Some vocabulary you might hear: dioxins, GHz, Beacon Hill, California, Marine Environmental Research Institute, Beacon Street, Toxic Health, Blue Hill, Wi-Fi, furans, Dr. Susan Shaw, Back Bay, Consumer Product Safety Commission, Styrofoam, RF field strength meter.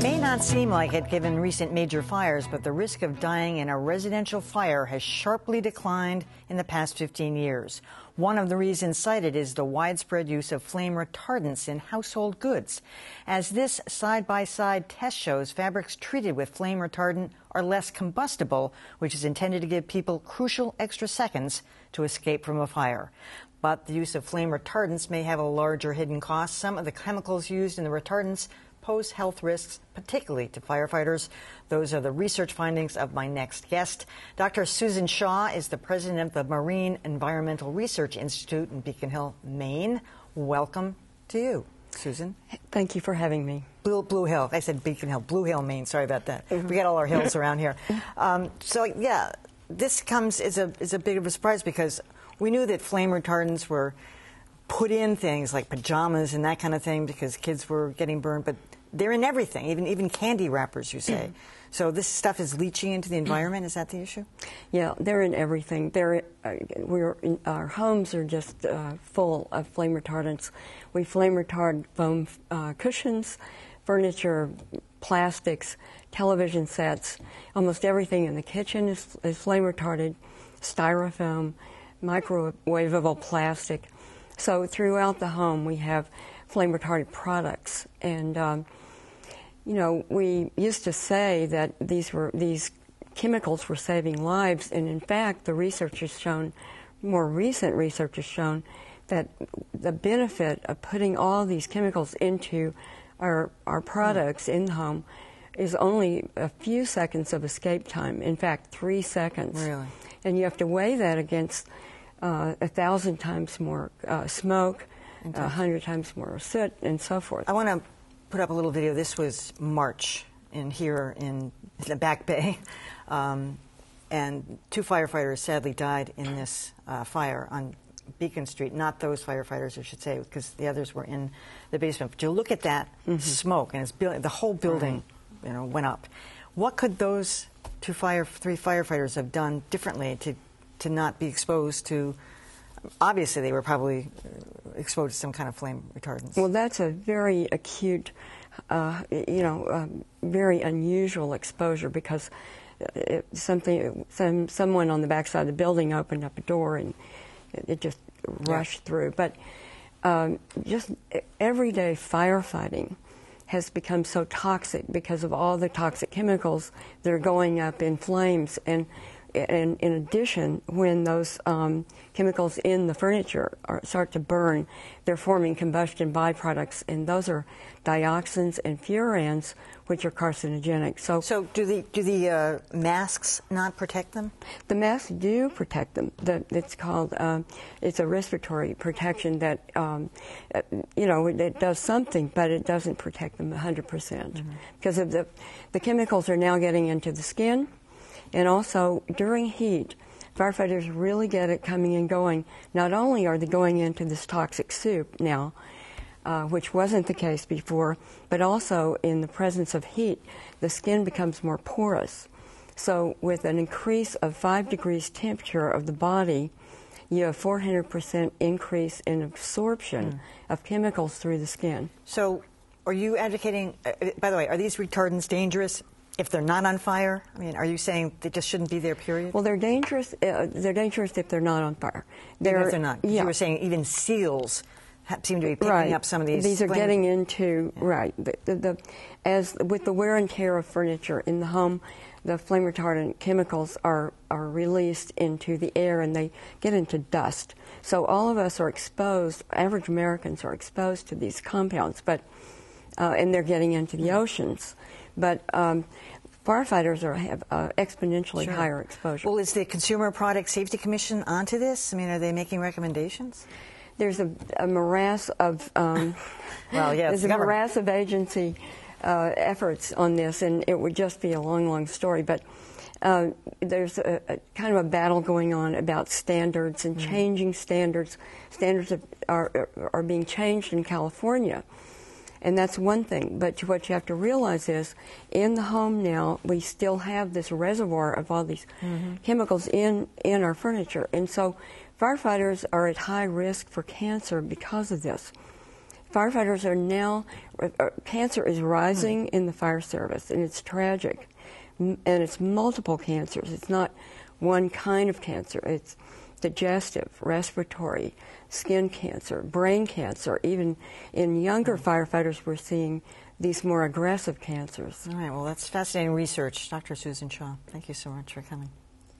It may not seem like it given recent major fires, but the risk of dying in a residential fire has sharply declined in the past 15 years. One of the reasons cited is the widespread use of flame retardants in household goods. As this side-by-side test shows, fabrics treated with flame retardant are less combustible, which is intended to give people crucial extra seconds to escape from a fire. But the use of flame retardants may have a larger hidden cost. Some of the chemicals used in the retardants pose health risks, particularly to firefighters. Those are the research findings of my next guest. Dr. Susan Shaw is the president of the Marine Environmental Research Institute in Beacon Hill, Maine. Welcome to you, Susan. Thank you for having me. Blue Hill. I said Beacon Hill. Blue Hill, Maine. Sorry about that. We got all our hills around here. Yeah, this comes as a bit of a surprise because we knew that flame retardants were put in things like pajamas and that kind of thing because kids were getting burned, but they're in everything, even candy wrappers, you say. So this stuff is leaching into the environment. Is that the issue? Yeah, they're in everything. Our homes are just full of flame retardants. We flame retard foam cushions, furniture, plastics, television sets. Almost everything in the kitchen is flame retarded, styrofoam, microwavable plastic. So throughout the home, we have flame-retarded products, and you know, we used to say that these chemicals were saving lives, and in fact, the research has shown, more recent research has shown, that the benefit of putting all these chemicals into our products in the home is only a few seconds of escape time. In fact, 3 seconds. Really? And you have to weigh that against 1,000 times more smoke, 100 times more soot, and so forth. I want to put up a little video. This was March here in the Back Bay, and 2 firefighters sadly died in this fire on Beacon Street. Not those firefighters, I should say, because the others were in the basement. But you look at that smoke, and the whole building, you know, went up. What could those three firefighters have done differently to not be exposed to? Obviously, they were probably exposed to some kind of flame retardants. Well, that's a very acute, very unusual exposure because someone on the backside of the building opened up a door and it just rushed through. But just everyday firefighting has become so toxic because of all the toxic chemicals that are going up in flames. And in addition, when those chemicals in the furniture start to burn, they're forming combustion byproducts, and those are dioxins and furans, which are carcinogenic. So do the masks not protect them? The masks do protect them. It's called it's a respiratory protection that it does something, but it doesn't protect them 100% because of the chemicals are now getting into the skin. And also, during heat, firefighters really get it coming and going. Not only are they going into this toxic soup now, which wasn't the case before, but also in the presence of heat, the skin becomes more porous. So with an increase of 5 degrees temperature of the body, you have 400% increase in absorption of chemicals through the skin. So are you advocating, by the way, are these retardants dangerous if they're not on fire? I mean, are you saying they just shouldn't be there, period? Well, they're dangerous. They're dangerous if they're not on fire. If they're not. Yeah. You were saying even seals seem to be picking up some of these. These are getting into, as with the wear and tear of furniture in the home, the flame retardant chemicals are released into the air and they get into dust. So all of us are exposed, average Americans are exposed to these compounds, but and they're getting into the oceans. But firefighters have exponentially higher exposure. Well, is the Consumer Product Safety Commission onto this? I mean, are they making recommendations? There's a morass of there's a morass of agency efforts on this, and it would just be a long, long story. But there's a kind of a battle going on about standards and changing standards. Standards are being changed in California. And that's one thing, but what you have to realize is in the home now, we still have this reservoir of all these chemicals in our furniture. And so firefighters are at high risk for cancer because of this. Firefighters are now, cancer is rising in the fire service, and it's tragic. And it's multiple cancers. It's not one kind of cancer. It's digestive, respiratory, skin cancer, brain cancer. Even in younger firefighters, we're seeing these more aggressive cancers. All right, well, that's fascinating research. Dr. Susan Shaw, thank you so much for coming.